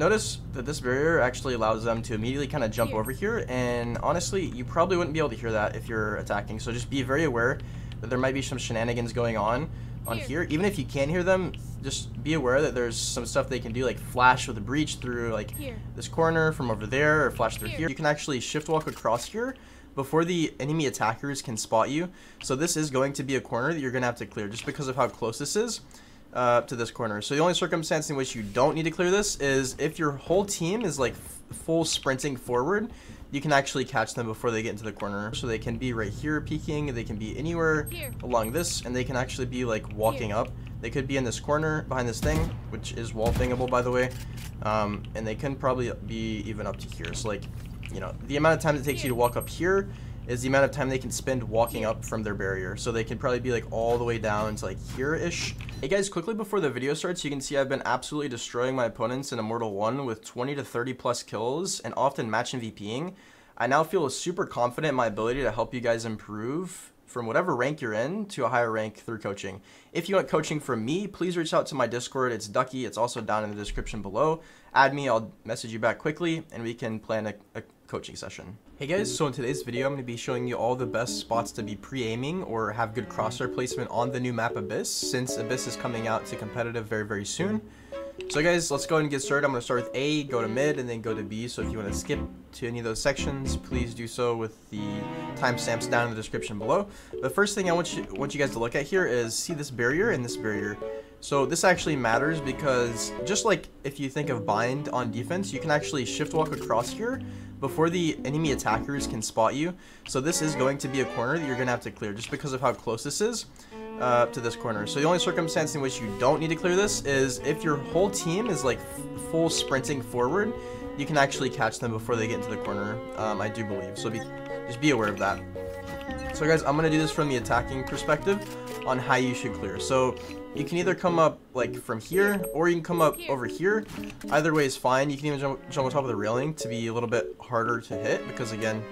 Notice that this barrier actually allows them to immediately kind of jump over here, and honestly, you probably wouldn't be able to hear that if you're attacking, so just be very aware that there might be some shenanigans going on here. Even if you can hear them, just be aware that there's some stuff they can do, like flash with a breach through like this corner from over there, or flash through here. You can actually shift walk across here before the enemy attackers can spot you. So this is going to be a corner that you're going to have to clear just because of how close this is to this corner. So the only circumstance in which you don't need to clear this is if your whole team is like full sprinting forward. You can actually catch them before they get into the corner. So they can be right here peeking, they can be anywhere along this, and they can actually be like walking up. They could be in this corner behind this thing, which is wall thingable by the way. And they can probably be even up to here. So like, you know, the amount of time it takes you to walk up here is the amount of time they can spend walking up from their barrier. So they can probably be like all the way down to like here-ish. Hey guys, quickly before the video starts, you can see I've been absolutely destroying my opponents in Immortal 1 with 20 to 30 plus kills and often match MVPing. I now feel super confident in my ability to help you guys improve from whatever rank you're in to a higher rank through coaching. If you want coaching from me, please reach out to my Discord. It's Ducky. It's also down in the description below. Add me, I'll message you back quickly and we can plan a coaching session. Hey guys, so in today's video I'm going to be showing you all the best spots to be pre-aiming or have good crosshair placement on the new map Abyss, since Abyss is coming out to competitive very soon. So guys, let's go ahead and get started. I'm going to start with A, go to mid, and then go to B. So if you want to skip to any of those sections, please do so with the timestamps down in the description below. The first thing I want you guys to look at here is see this barrier and this barrier. So this actually matters because just like if you think of bind on defense, you can actually shift walk across here before the enemy attackers can spot you. So this is going to be a corner that you're going to have to clear just because of how close this is to this corner. So the only circumstance in which you don't need to clear this is if your whole team is like full sprinting forward. You can actually catch them before they get into the corner, I do believe. So just be aware of that. So guys, I'm going to do this from the attacking perspective on how you should clear. So you can either come up like from here, or you can come up over here. Either way is fine. You can even jump on top of the railing to be a little bit harder to hit, because again,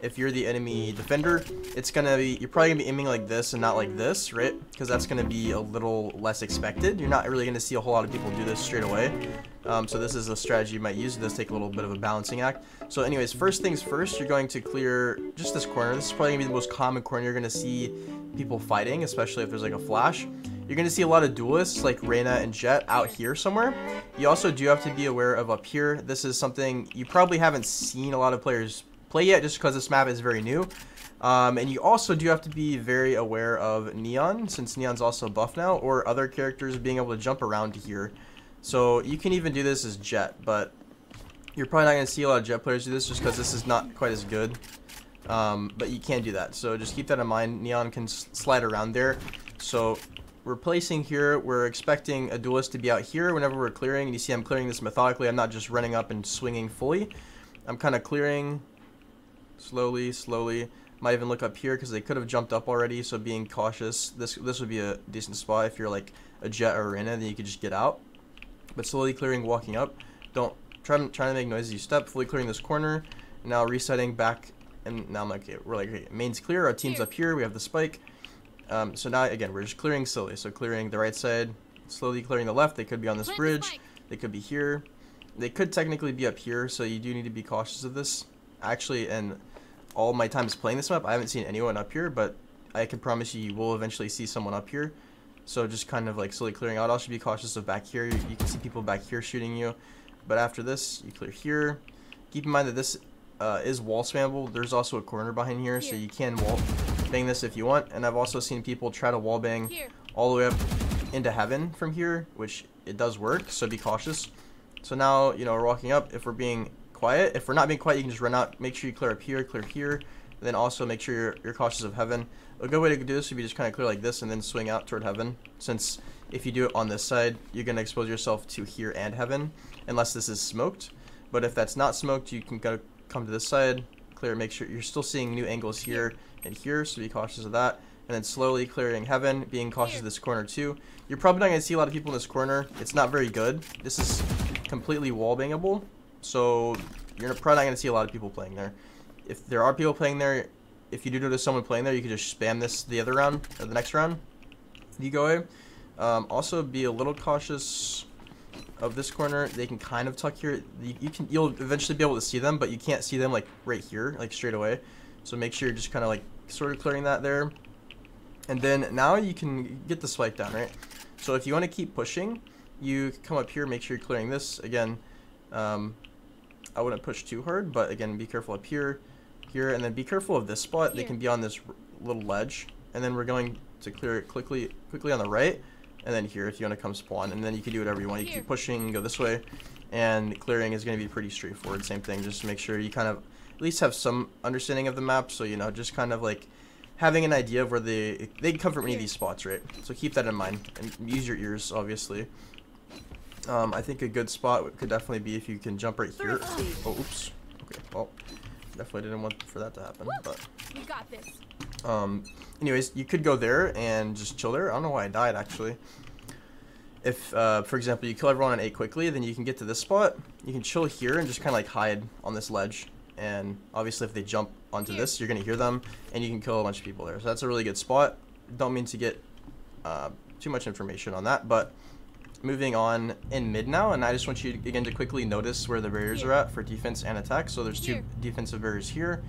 if you're the enemy defender, it's gonna be, you're probably gonna be aiming like this and not like this, right? Because that's gonna be a little less expected. You're not really gonna see a whole lot of people do this straight away. So this is a strategy you might use. It does take a little bit of a balancing act. So anyways, first things first, you're going to clear just this corner. This is probably gonna be the most common corner you're gonna see people fighting, especially if there's like a flash. You're gonna see a lot of duelists like Reyna and Jett out here somewhere. You also do have to be aware of up here. This is something you probably haven't seen a lot of players play yet, just because this map is very new. And you also do have to be very aware of Neon, since Neon's also buff now, or other characters being able to jump around to here. So you can even do this as Jett, but you're probably not going to see a lot of Jett players do this just because this is not quite as good. But you can do that, so just keep that in mind. Neon can slide around there. So we're placing here, we're expecting a duelist to be out here whenever we're clearing, and you see I'm clearing this methodically. I'm not just running up and swinging fully. I'm kind of clearing slowly. Might even look up here because they could have jumped up already, so being cautious. This would be a decent spot if you're like a Jett or Reyna, then you could just get out. But slowly clearing, walking up. Don't try to make noise as you step. Fully clearing this corner. Now resetting back, and now I'm like, okay, we're like, okay, main's clear. Our team's up here. We have the spike. So now again, we're just clearing slowly. So clearing the right side, slowly clearing the left. They could be on this bridge. They could be here. They could technically be up here. So you do need to be cautious of this. Actually, in all my times playing this map, I haven't seen anyone up here, but I can promise you, you will eventually see someone up here. So just kind of like slowly clearing out. Also be cautious of back here. You can see people back here shooting you. But after this, you clear here. Keep in mind that this is wall spammable. There's also a corner behind here, so you can wall bang this if you want. And I've also seen people try to wall bang all the way up into heaven from here, which it does work, so be cautious. So now, you know, we're walking up. If we're being quiet, if we're not being quiet, you can just run out. Make sure you clear up here, clear here, and then also make sure you're cautious of heaven. A good way to do this would be just kind of clear like this and then swing out toward heaven, since if you do it on this side, you're going to expose yourself to here and heaven, unless this is smoked. But if that's not smoked, you can go come to this side, clear, make sure you're still seeing new angles here and here, so be cautious of that. And then slowly clearing heaven, being cautious of this corner too. You're probably not going to see a lot of people in this corner. It's not very good. This is completely wall bangable. So you're probably not going to see a lot of people playing there. If there are people playing there, if you do notice someone playing there, you can just spam this the other round, or the next round. You go away. Also be a little cautious of this corner. They can kind of tuck here. You'll eventually be able to see them, but you can't see them like right here, like straight away. So make sure you're just kind of like sort of clearing that there. And then now you can get the spike down, right? So if you want to keep pushing, you come up here, make sure you're clearing this. Again, I wouldn't push too hard, but again, be careful up here, here, and then be careful of this spot. Here. They can be on this little ledge. And then we're going to clear it quickly on the right. And then here, if you want to come spawn. And then you can do whatever you want. You can keep pushing, go this way. And clearing is going to be pretty straightforward. Same thing, just make sure you kind of at least have some understanding of the map. So, you know, just kind of like having an idea of where they can come from any of these spots, right? So keep that in mind. And use your ears, obviously. I think a good spot could definitely be if you can jump right here. Oh, oops. Okay, well, definitely didn't want for that to happen. But we got this. Anyways, you could go there and just chill there. I don't know why I died, actually. If, for example, you kill everyone on 8 quickly, then you can get to this spot. You can chill here and just kind of like hide on this ledge. And obviously if they jump onto this, you're going to hear them. And you can kill a bunch of people there. So that's a really good spot. Don't mean to get too much information on that. But moving on in mid now. And I just want you, again, to quickly notice where the barriers are at for defense and attack. So there's two defensive barriers here.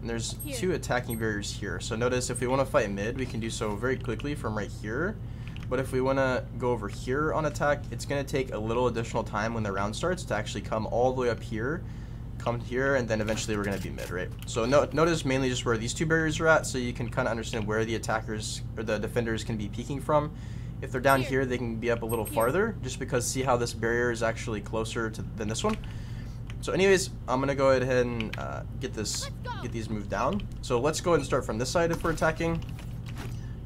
And there's two attacking barriers here. So notice if we want to fight mid, we can do so very quickly from right here. But if we want to go over here on attack, it's going to take a little additional time when the round starts to actually come all the way up here, come here, and then eventually we're going to be mid, right? So notice mainly just where these two barriers are at, so you can kind of understand where the attackers or the defenders can be peeking from. If they're down here, they can be up a little farther, just because see how this barrier is actually closer to than this one. So anyways, I'm going to go ahead and get these moved down. So let's go ahead and start from this side if we're attacking.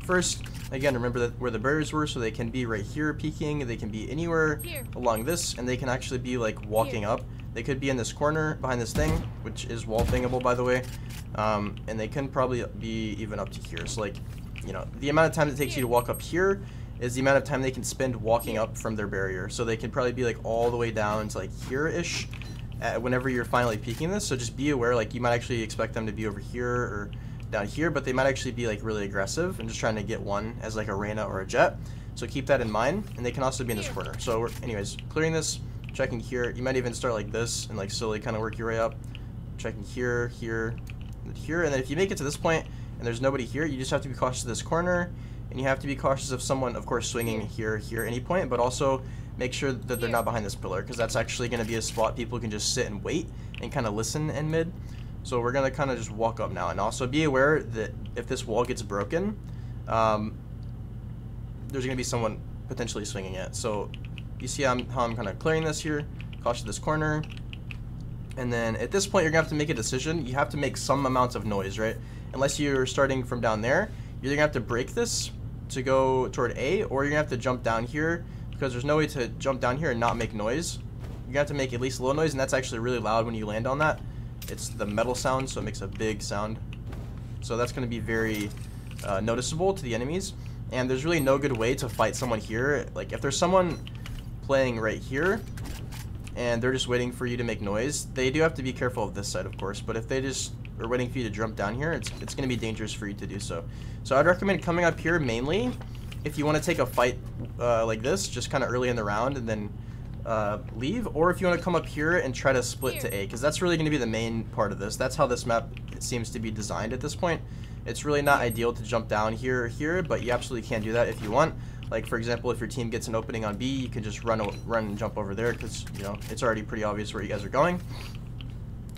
First, again, remember that where the barriers were, so they can be right here peeking. They can be anywhere along this, and they can actually be like walking up. They could be in this corner behind this thing, which is wall thingable, by the way. And they can probably be even up to here. So like, you know, the amount of time it takes you to walk up here is the amount of time they can spend walking up from their barrier. So they can probably be like all the way down to like here-ish. Whenever you're finally peeking this, so just be aware, like you might actually expect them to be over here or down here, but they might actually be like really aggressive and just trying to get one as like a Reyna or a Jett. So keep that in mind, and they can also be in this corner. So we're, anyways, clearing this, checking here. You might even start like this and like slowly kind of work your way up, checking here, here, and here. And then if you make it to this point and there's nobody here, you just have to be cautious of this corner, and you have to be cautious of someone, of course, swinging here, any point, but also make sure that they're not behind this pillar, because that's actually going to be a spot people can just sit and wait and kind of listen in mid. So we're going to kind of just walk up now. And also be aware that if this wall gets broken, there's going to be someone potentially swinging it. So you see how I'm kind of clearing this here, cautious of this corner. And then at this point, you're going to have to make a decision. You have to make some amounts of noise, right? Unless you're starting from down there, you're going to have to break this to go toward A, or you're going to have to jump down here, because there's no way to jump down here and not make noise. You're gonna have to make at least a little noise, and that's actually really loud when you land on that. It's the metal sound, so it makes a big sound. So that's gonna be very noticeable to the enemies. And there's really no good way to fight someone here. Like if there's someone playing right here and they're just waiting for you to make noise, they do have to be careful of this side, of course, but if they just are waiting for you to jump down here, it's gonna be dangerous for you to do so. So I'd recommend coming up here mainly if you want to take a fight like this, just kind of early in the round and then leave, or if you want to come up here and try to split to A, because that's really going to be the main part of this. That's how this map seems to be designed at this point. It's really not ideal to jump down here or here, but you absolutely can do that if you want. Like for example, if your team gets an opening on B, you can just run and jump over there, because you know it's already pretty obvious where you guys are going.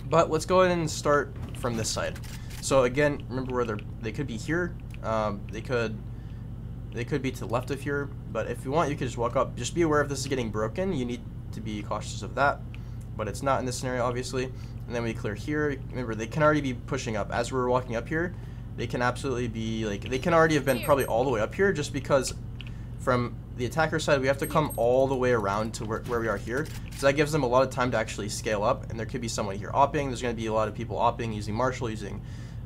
But let's go ahead and start from this side. So again, remember where they could be here. They could be to the left of here, but if you want, you can just walk up. Just be aware if this is getting broken. You need to be cautious of that, but it's not in this scenario, obviously. And then we clear here. Remember, they can already be pushing up. As we're walking up here, they can absolutely be, like, they can already have been probably all the way up here, just because from the attacker side, we have to come all the way around to where we are here. So that gives them a lot of time to actually scale up, and there could be someone here opping. There's going to be a lot of people opping, using Marshall, using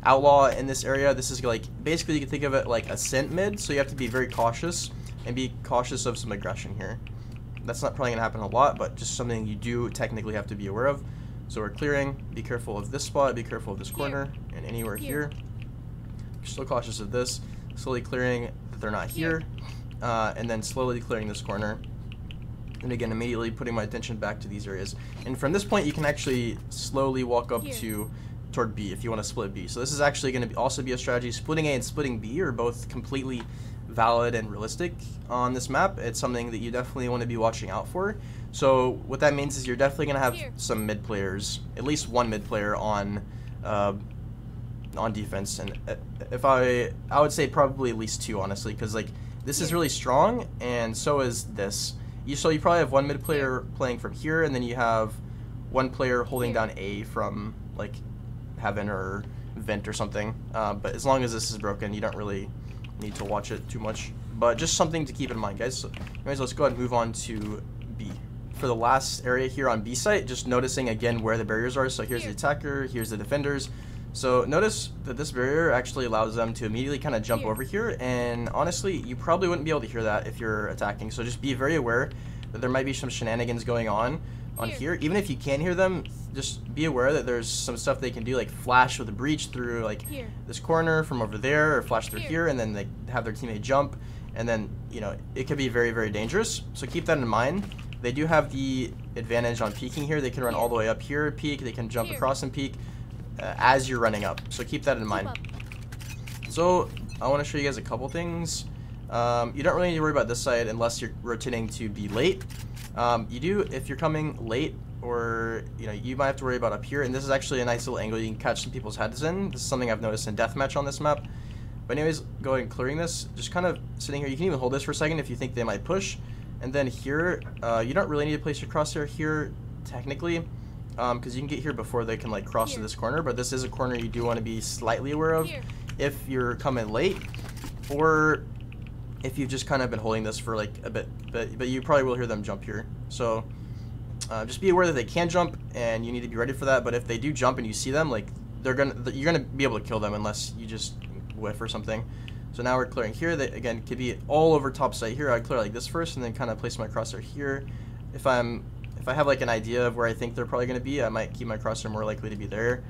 Outlaw in this area. This is like, basically you can think of it like Ascent mid, so you have to be very cautious and be cautious of some aggression here. That's not probably gonna happen a lot, but just something you do technically have to be aware of. So we're clearing, be careful of this spot, be careful of this corner, and anywhere here. Still cautious of this, slowly clearing that they're not here, and then slowly clearing this corner. And again, immediately putting my attention back to these areas. And from this point, you can actually slowly walk up toward B if you want to split B. So this is actually going to be also be a strategy. Splitting A and splitting B are both completely valid and realistic on this map. It's something that you definitely want to be watching out for. So what that means is you're definitely going to have some mid players, at least one mid player on defense, and if I would say probably at least two, honestly, because like this is really strong, and so is this. So you probably have one mid player playing from here, and then you have one player holding down A from like heaven or vent or something. But as long as this is broken, you don't really need to watch it too much. But just something to keep in mind, guys. So anyways, let's go ahead and move on to B. For the last area here on B site, just noticing again where the barriers are. So here's the attacker, here's the defenders. So notice that this barrier actually allows them to immediately kind of jump over here, and honestly, you probably wouldn't be able to hear that if you're attacking. So just be very aware that there might be some shenanigans going on here. Even if you can hear them, just be aware that there's some stuff they can do, like flash with a breach through like this corner from over there, or flash through here, and then they have their teammate jump, and then, you know, it could be very, very dangerous. So keep that in mind. They do have the advantage on peeking here. They can run all the way up here, peek. They can jump across and peek. As you're running up, so keep that in mind. So I want to show you guys a couple things. You don't really need to worry about this side unless you're rotating to be late. You do if you're coming late, or you know, you might have to worry about up here. And this is actually a nice little angle you can catch some people's heads in. This is something I've noticed in deathmatch on this map. But anyways, go ahead and clearing this. Just kind of sitting here. You can even hold this for a second if you think they might push. And then here, you don't really need to place your crosshair here technically, because you can get here before they can like cross to this corner, but this is a corner you do want to be slightly aware of if you're coming late, or if you've just kind of been holding this for like a bit, but you probably will hear them jump here. So just be aware that they can jump, and you need to be ready for that. But if they do jump and you see them, like you're gonna be able to kill them unless you just whiff or something. So now we're clearing here. That again could be all over top site here. I clear like this first, and then kind of place my crosshair here. If I have like an idea of where I think they're probably going to be, I might keep my crosshair more likely to be there.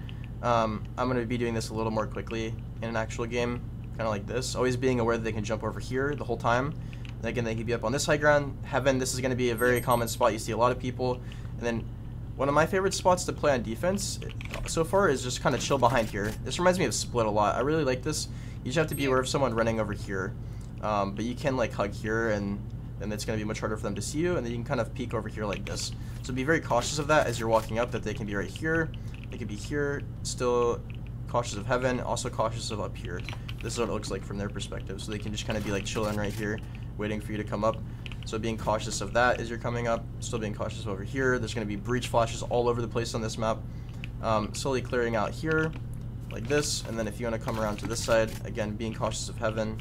I'm going to be doing this a little more quickly in an actual game, kind of like this. Always being aware that they can jump over here the whole time. And again, they can be up on this high ground. Heaven, this is going to be a very common spot. You see a lot of people. And then one of my favorite spots to play on defense so far is just kind of chill behind here. This reminds me of Split a lot. I really like this. You just have to be aware of someone running over here. But you can like hug here, and then it's going to be much harder for them to see you, and then you can kind of peek over here like this. So be very cautious of that as you're walking up, that they can be right here, they could be here, still cautious of heaven, also cautious of up here. This is what it looks like from their perspective, so they can just kind of be like chilling right here, waiting for you to come up. So being cautious of that as you're coming up, still being cautious of over here. There's going to be breach flashes all over the place on this map. Slowly clearing out here like this, and then if you want to come around to this side, again being cautious of heaven,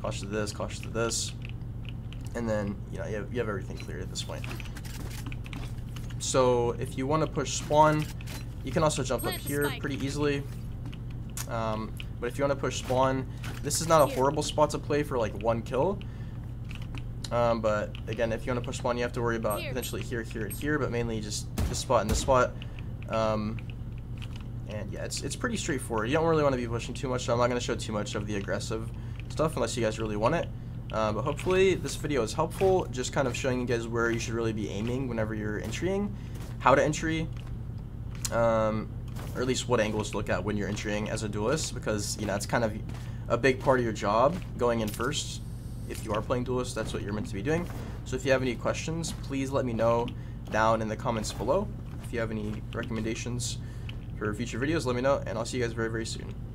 cautious of this, cautious of this. And then, you know, you have everything cleared at this point. So if you want to push spawn, you can also jump up here pretty easily. But if you want to push spawn, this is not a horrible spot to play for like one kill. But again, if you want to push spawn, you have to worry about potentially here, here, and here, but mainly just this spot and this spot. And yeah, it's pretty straightforward. You don't really want to be pushing too much, so I'm not going to show too much of the aggressive stuff unless you guys really want it. But hopefully this video is helpful, just kind of showing you guys where you should really be aiming whenever you're entrying, how to entry, or at least what angles to look at when you're entrying as a duelist, because, you know, it's kind of a big part of your job going in first. If you are playing duelist, that's what you're meant to be doing. So if you have any questions, please let me know down in the comments below. If you have any recommendations for future videos, let me know, and I'll see you guys very, very soon.